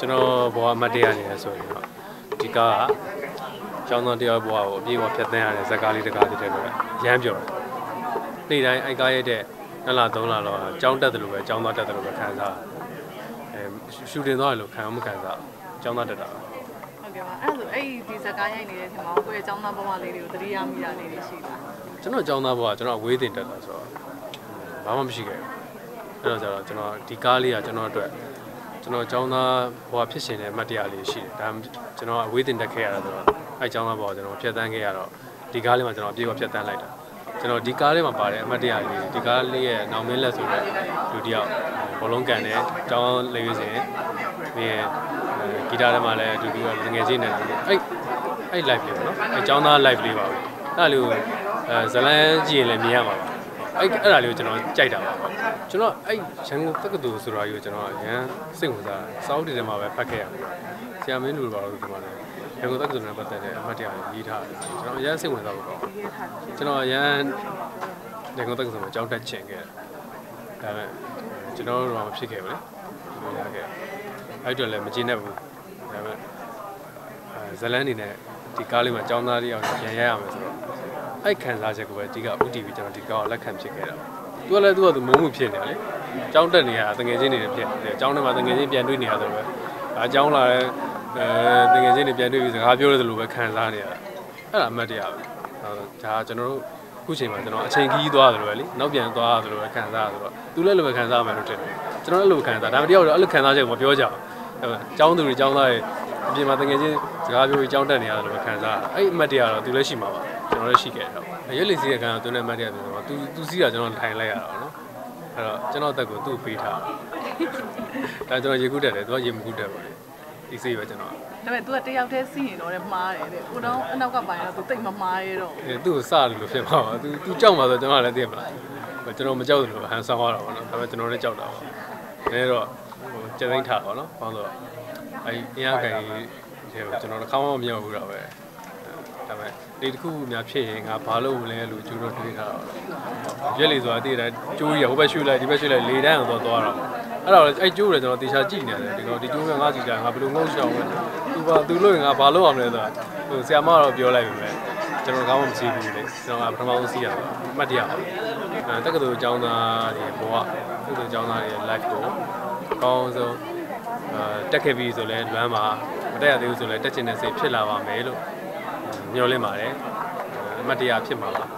ကျွန်တော်ဘဝအမတ်တရားနေရဆိုရင်တော့ဒီကားကကျောင်းသားတရားဘဝကိုအပြည့်အဝဖြတ်သန်းရတဲ့ဇာတ်ကားလေးတစ်ကားဖြစ်တဲ့အတွက်ရမ်းပြောတယ်။နေ့တိုင်းအိုက်ကားရဲ့တဲ့နှစ်လသုံးလလောက်ကျောင်းတက်တယ်လို့ပဲကျောင်းသားတက်တယ်လို့ပဲခံစားရှူတင်သွားတယ်လို့ခံမခံစားကျောင်းသားတက်တာ။ အဲ့ဆိုအဲ့ဒီဇာကားရိုက်နေတဲ့ချိန်မှာကိုယ့်ရဲ့ကျောင်းသားဘဝလေးတွေကိုသတိရမိတာလေးတွေရှိတာကျွန်တော်ကျောင်းသားဘဝကျွန်တော်အဝေးတင်တက်တာဆိုတော့ဘာမှမရှိခဲ့ဘူးအဲ့တော့ကျတော့ကျွန်တော်ဒီကားလေးကကျွန်တော်အတွက်ကျွန်တော်ကျောင်းသားဘဝဖြစ်ရှင်တဲ့အမှတ်တရလေးရှိတယ်ဒါကျွန်တော်အဝေးတင်တက်ခဲ့ရတာဆိုတော့အဲ့ကျောင်းသားဘဝကျွန်တော်ဖြတ်သန်းခဲ့ရတော့ဒီကားလေးမှာကျွန်တော်အပြည့်အဝဖြတ်သန်းလိုက်တာကျွန်တော်ဒီကားလေးမှာပါတဲ့အမှတ်တရလေးဒီကားလေးရဲ့နောင်မင်းလက်ဆိုတဲ့လူတစ်ယောက်ဘောလုံးကန်တဲ့ကျောင်းလေးရွေးစင်ပြီးဂီတာထဲမှာလည်းအတူတူငွေချင်းနဲ့အဲ့ live လေးပေါ့နော်အကြောင်းသား live လေးပါပဲအဲ့လိုဇလန်းကြည့်ရင်လည်းမြင်ရမှာပါအဲ့ဒါလေးကိုကျွန်တော်ကြိုက်တာပါကျွန်တော်အဲ့ရန်ကုန်တက္ကသိုလ်ဆိုတာကြီးကိုကျွန်တော်အရင်စိတ်ဝင်စားစောက်တည်တယ်မှာပဲဖတ်ခဲ့ရတယ်ဆရာမင်းလူပါလို့ဒီမှာလည်းရန်ကုန်တက္ကသိုလ်နဲ့ပတ်သက်တဲ့အမှတ်တရလေးထားတယ်ကျွန်တော်အရင်စိတ်ဝင်စားဖို့ပေါ့ကျွန်တော်အရင်ရန်ကုန်တက္ကသိုလ်မှာကြောက်တက်ချင်ခဲ့ဒါပေမဲ့ကျွန်တော်တို့တော့ဖြစ်ခဲ့ပါလေမရခဲ့အဲ့တော့လည်းမကျေနပ်ဘူးဒါပေမဲ့ဇလန်းနေနဲ့ဒီကားလေးမှာចောင်းသားလေးအောင်ပြန်ရရမယ်ဆိုတော့အဲ့ခံစားချက်ကိုပဲဒီကဥတီပြီးကျွန်တော်ဒီကောင်လက်ခံဖြစ်ခဲ့တာသူကလည်းသူကသူမုံမှုဖြစ်နေတာလေចောင်းတက်နေတာတငယ်ချင်းတွေဖြစ်တယ်ចောင်းထဲမှာတငယ်ချင်းပြန်တွေ့နေရတော့ပဲဒါចောင်းလာတဲ့တငယ်ချင်းတွေပြန်တွေ့ပြီးစကားပြောလို့ပဲခံစားနေရတာအဲ့ဒါအမှတ်တရပဲဒါကျွန်တော်တို့အခုချိန်မှာကျွန်တော်အချိန်ကြီးသွားတယ်လို့ပဲလေနောက်ပြန်သွားတယ်လို့ပဲခံစားရဆိုတော့သူလည်းလိုပဲခံစားမှလို့ထင်တယ်ကျွန်တော်လည်းလိုခံစားဒါပေမဲ့တယောက်တော့အဲ့လိုခံစားချက်ကိုမပြောကြဘူးကျောင်းသူတွေကျောင်းသားတွေအပြင်မှာတကယ်ချင်းစကားပြောပြီးကျောင်းတက်နေရတယ်လို့ခံစားရအဲ့အမှတ်တရတော့သူလည်းရှိမှာပါကျွန်တော်လည်းရှိခဲ့တယ်ရွက်လင်စီးတဲ့ခံကသူနဲ့အမှတ်တရဆိုတော့သူစီးတာကျွန်တော်ထိုင်လိုက်ရတာပေါ့နော်အဲ့တော့ကျွန်တော်အသက်ကိုသူ့ပေးထားဒါကျွန်တော်ရေကူးတက်တယ်သူကရေမကူးတက်ပါတယ်ဒီစီးပဲကျွန်တော်ဒါပေမဲ့သူကတယောက်တည်းစီးနေတော့လည်းမှားတယ်တဲ့ဦးတော့အနောက်ကပိုင်းတော့သူတိတ်မမှားရတော့သူ့ကိုစတယ်လို့ဖြစ်မှာပါသူကြောက်မှာဆိုကျွန်တော်လည်းသိရမလားကျွန်တော်မကြောက်ဘူးဟန်ဆောင်ရတာပေါ့နော်ဒါပေမဲ့ကျွန်တော်လည်းကြောက်တာပါအဲတော့ကျသိန်းထားပါတော့ဘာလို့လဲအဲ့အင်အားခိုင်ရေကိုကျွန်တော်တစ်ခါမှမမြင်ဘူးတော့ပဲဒါပေမဲ့ဒီတစ်ခုများဖြစ်ရင်ငါဘာလို့လဲလို့ကျိုးတော့တွေးထားတော့ရွက်လေဆိုတာတည်တယ်ကျိုးရဟိုဘက်ရွှေ့လိုက်ဒီဘက်ရွှေ့လိုက်လေတန်းအောင်သွားတော့အဲ့တော့အဲ့ကျိုးတယ်ကျွန်တော်တေချာကြည့်နေတယ်ဒီကောင်ဒီကျိုးကငါကြည့်တာငါဘယ်လိုငုံရှောင်းလဲသူလို့ငါဘာလို့အောင်လဲဆိုတာဟိုဆရာမတော့ပြောလိုက်ပြီပဲကျွန်တော်ကောင်းမှမရှိဘူးလေကျွန်တော်ကပထမဆုံးစီးရတာအမှတ်တရတက္ကသိုလ်ကျောင်းသားတွေဘောကတက္ကသိုလ်ကျောင်းသားတွေ live ကိုကောင်းဆုံးတက်ခဲ့ပြီဆိုလဲလွမ်းပါမတက်ရသေးဘူးဆိုလဲတက်ချင်တဲ့စိတ်ဖြစ်လာပါမယ်လို့မျှော်လင့်ပါတယ်အမှတ်တရဖြစ်မှာပါ